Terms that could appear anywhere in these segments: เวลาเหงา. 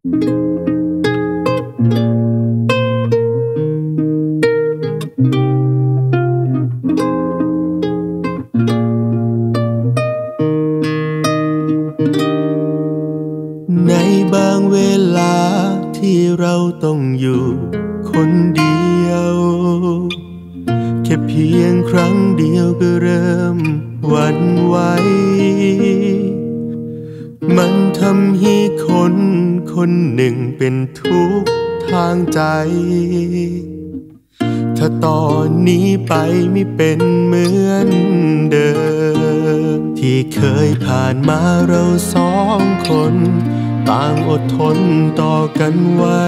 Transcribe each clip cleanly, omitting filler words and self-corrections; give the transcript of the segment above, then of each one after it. ในบางเวลาที่เราต้องอยู่คนเดียวแค่เพียงครั้งเดียวก็เริ่มหวั่นไหวมันทำให้คนคนหนึ่งเป็นทุกข์ทางใจถ้าตอนนี้ไปไม่เป็นเหมือนเดิมที่เคยผ่านมาเราสองคนต่างอดทนต่อกันไว้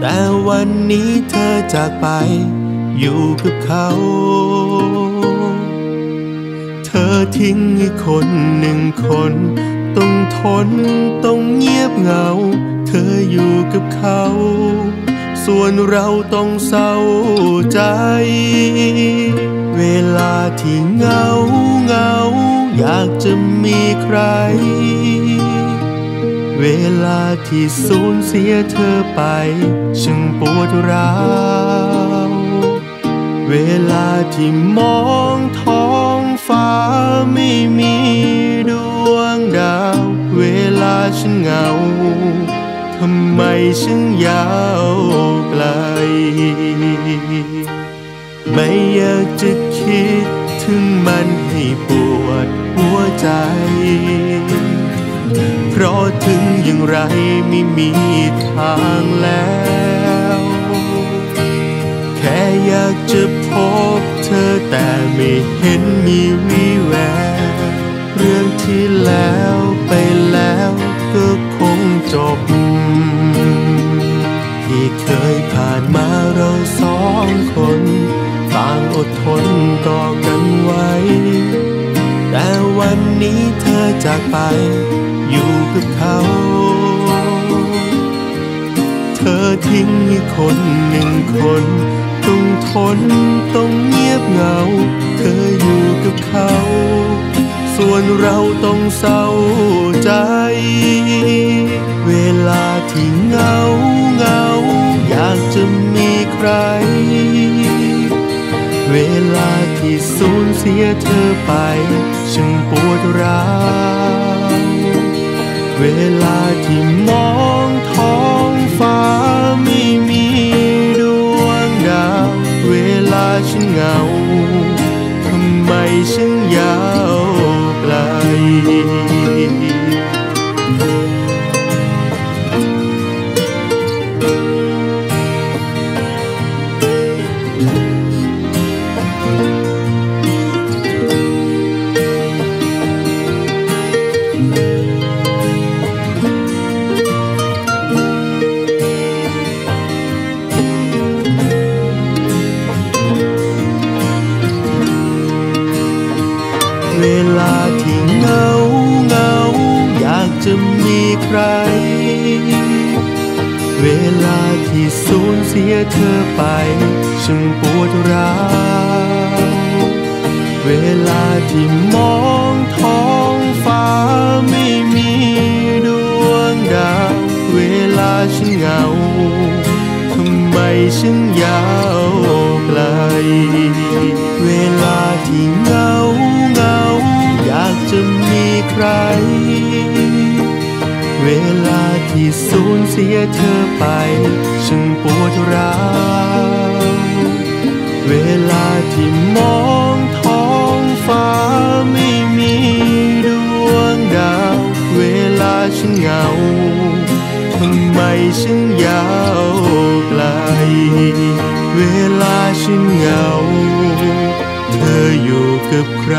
แต่วันนี้เธอจากไปอยู่กับเขาเธอทิ้งให้คนหนึ่งคนต้องทนต้องเงียบเหงาเธออยู่กับเขาส่วนเราต้องเศร้าใจเวลาที่เหงาเหงาอยากจะมีใครเวลาที่สูญเสียเธอไปฉันปวดร้าวเวลาที่มองท้องฟ้าไม่มีดวงดาวเวลาฉันเหงาทำไมฉันยาวไกลไม่อยากจะคิดถึงมันให้ปวดหัวใจเพราะถึงอย่างไรไม่มีทางแล้วแค่อยากจะพบเธอแต่ไม่เห็นมีวี่แววเรื่องที่แล้วไปแล้วก็คงจบที่เคยผ่านมาเราสองคนต่างอดทนต่อกันไว้แต่วันนี้เธอจากไปอยู่กับเขาเธอทิ้งให้คนหนึ่งคนต้องทนต้องเงียบเหงาเธออยู่กับเขาส่วนเราต้องเศร้าใจเวลาที่เหงาเหงาอยากจะมีใครเวลาที่สูญเสียเธอไปฉันปวดร้าวเวลาที่มองท้องฟ้าไม่มีดวงดาวเวลาฉันเหงาทำไมฉันยาวไกลจะมีใครเวลาที่สูญเสียเธอไปฉันปวดร้าวเวลาที่มองท้องฟ้าไม่มีดวงดาวเวลาฉันเหงาทำไมฉันยาวไกลเวลาที่เหงาเหงาอยากจะมีใครเวลาที่สูญเสียเธอไปฉันปวดร้าวเวลาที่มองท้องฟ้าไม่มีดวงดาวเวลาฉันเหงาทำไมฉันยาวไกลเวลาฉันเหงาเธออยู่กับใคร